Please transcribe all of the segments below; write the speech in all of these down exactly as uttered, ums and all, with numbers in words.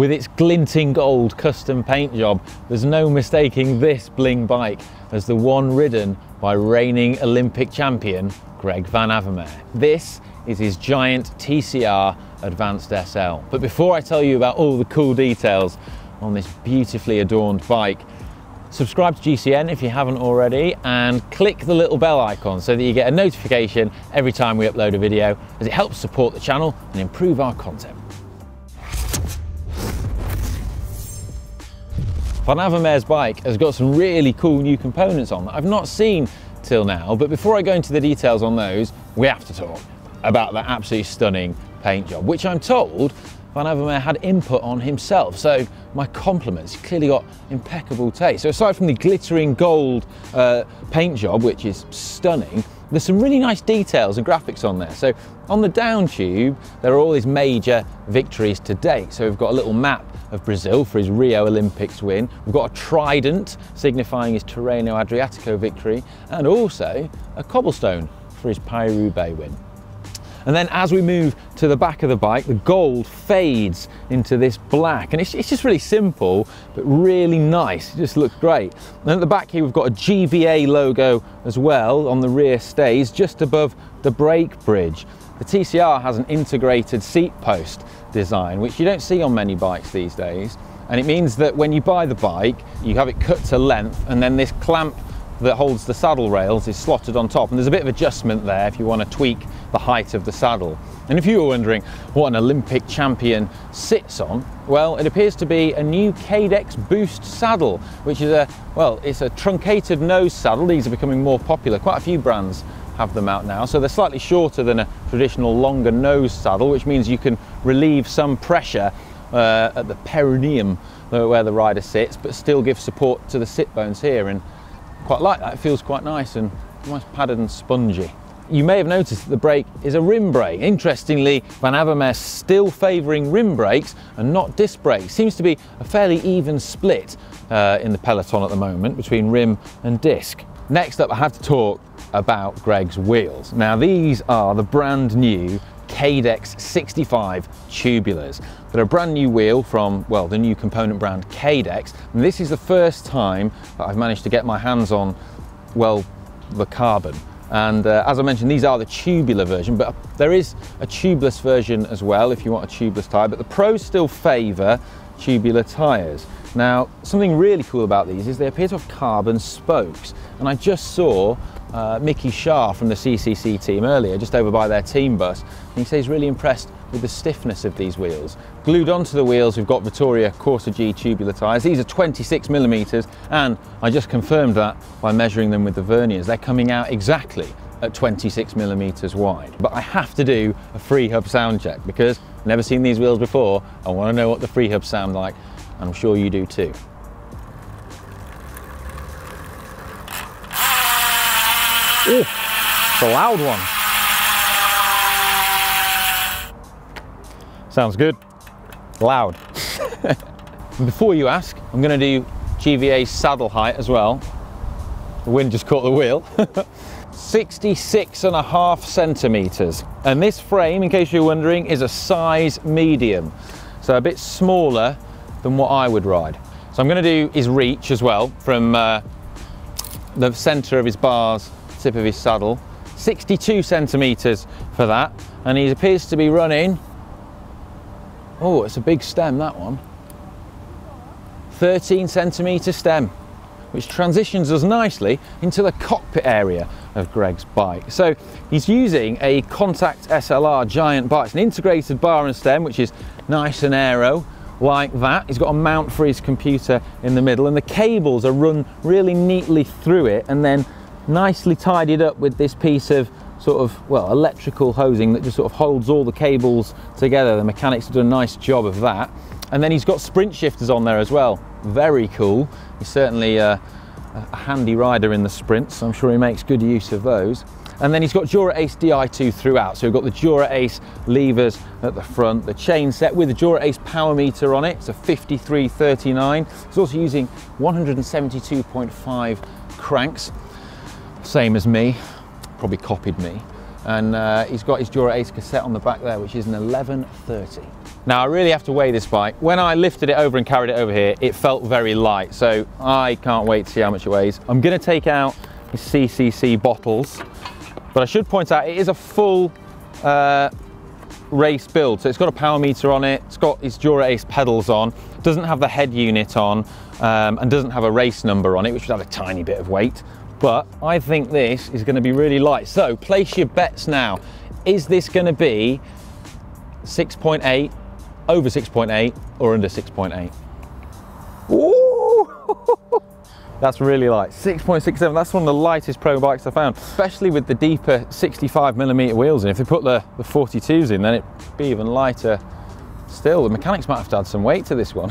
With its glinting gold custom paint job, there's no mistaking this bling bike as the one ridden by reigning Olympic champion Greg Van Avermaet. This is his Giant T C R Advanced S L. But before I tell you about all the cool details on this beautifully adorned bike, subscribe to G C N if you haven't already and click the little bell icon so that you get a notification every time we upload a video, as it helps support the channel and improve our content. Van Avermaet's bike has got some really cool new components on that I've not seen till now, but before I go into the details on those, we have to talk about that absolutely stunning paint job, which I'm told Van Avermaet had input on himself, so my compliments. He's clearly got impeccable taste. So aside from the glittering gold uh, paint job, which is stunning, there's some really nice details and graphics on there. So on the down tube, there are all these major victories to date. So we've got a little map of Brazil for his Rio Olympics win. We've got a trident signifying his Tirreno-Adriatico victory, and also a cobblestone for his Paris-Roubaix win. And then as we move to the back of the bike, the gold fades into this black. And it's, it's just really simple, but really nice. It just looks great. And at the back here, we've got a G V A logo as well on the rear stays, just above the brake bridge. The T C R has an integrated seat post design, which you don't see on many bikes these days. And it means that when you buy the bike, you have it cut to length, and then this clamp that holds the saddle rails is slotted on top, and there's a bit of adjustment there if you want to tweak the height of the saddle. And if you were wondering what an Olympic champion sits on, well, it appears to be a new Cadex Boost saddle, which is a, well, it's a truncated nose saddle. These are becoming more popular. Quite a few brands have them out now. So they're slightly shorter than a traditional longer nose saddle, which means you can relieve some pressure uh, at the perineum where the rider sits, but still give support to the sit bones here. And quite like that, it feels quite nice and nice, padded and spongy. You may have noticed that the brake is a rim brake. Interestingly, Van Avermaet still favouring rim brakes and not disc brakes. Seems to be a fairly even split uh, in the peloton at the moment between rim and disc. Next up, I have to talk about Greg's wheels. Now, these are the brand new Cadex sixty-five tubulars. They're a brand new wheel from, well, the new component brand Cadex. And this is the first time that I've managed to get my hands on, well, the carbon. And uh, as I mentioned, these are the tubular version, but there is a tubeless version as well if you want a tubeless tyre, but the pros still favour tubular tyres. Now, something really cool about these is they appear to have carbon spokes. And I just saw uh, Mickey Schaar from the C C C team earlier, just over by their team bus, and he says he's really impressed with the stiffness of these wheels. Glued onto the wheels, we've got Vittoria Corsa G tubular tyres. These are twenty-six millimetres, and I just confirmed that by measuring them with the verniers. They're coming out exactly at twenty-six millimetres wide. But I have to do a free hub sound check, because I've never seen these wheels before. I want to know what the free hubs sound like, and I'm sure you do too. Ooh, it's a loud one. Sounds good. Loud. Before you ask, I'm going to do G V A saddle height as well. The wind just caught the wheel. sixty-six and a half centimetres. And this frame, in case you're wondering, is a size medium. So a bit smaller than what I would ride. So I'm going to do his reach as well from uh, the centre of his bars, tip of his saddle. sixty-two centimetres for that. And he appears to be running, oh, it's a big stem, that one. thirteen centimetre stem, which transitions us nicely into the cockpit area of Greg's bike. So he's using a Contact S L R giant bike. It's an integrated bar and stem, which is nice and aero, like that. He's got a mount for his computer in the middle, and the cables are run really neatly through it and then nicely tidied up with this piece of sort of, well, electrical hosing that just sort of holds all the cables together. The mechanics have done a nice job of that. And then he's got sprint shifters on there as well. Very cool. He's certainly a, a handy rider in the sprints, so I'm sure he makes good use of those. And then he's got Dura-Ace D I two throughout. So we've got the Dura-Ace levers at the front, the chain set with the Dura-Ace power meter on it. It's a fifty-three thirty-nine. It's also using one seventy-two point five cranks, same as me. Probably copied me. And uh, he's got his Dura-Ace cassette on the back there, which is an eleven thirty. Now I really have to weigh this bike. When I lifted it over and carried it over here, it felt very light, so I can't wait to see how much it weighs. I'm gonna take out the C C C bottles, but I should point out it is a full uh, race build, so it's got a power meter on it, it's got its Dura-Ace pedals on, doesn't have the head unit on, um, and doesn't have a race number on it, which would have a tiny bit of weight, but I think this is gonna be really light. So place your bets now. Is this gonna be six point eight, over six point eight, or under six point eight? Ooh! That's really light. six point six seven, that's one of the lightest pro bikes I found, especially with the deeper sixty-five millimeter wheels in. If they put the, the forty-twos in, then it'd be even lighter still. The mechanics might have to add some weight to this one.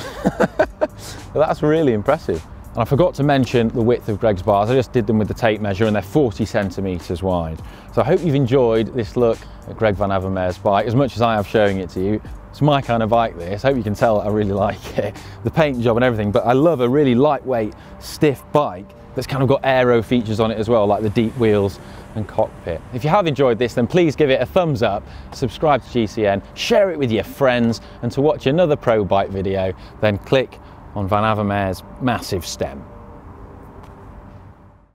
But that's really impressive. And I forgot to mention the width of Greg's bars. I just did them with the tape measure and they're forty centimetres wide. So I hope you've enjoyed this look at Greg Van Avermaet's bike as much as I have showing it to you. It's my kind of bike this. I hope you can tell that I really like it. The paint job and everything, but I love a really lightweight, stiff bike that's kind of got aero features on it as well, like the deep wheels and cockpit. If you have enjoyed this, then please give it a thumbs up, subscribe to G C N, share it with your friends, and to watch another pro bike video, then click on Van Avermaet's massive stem.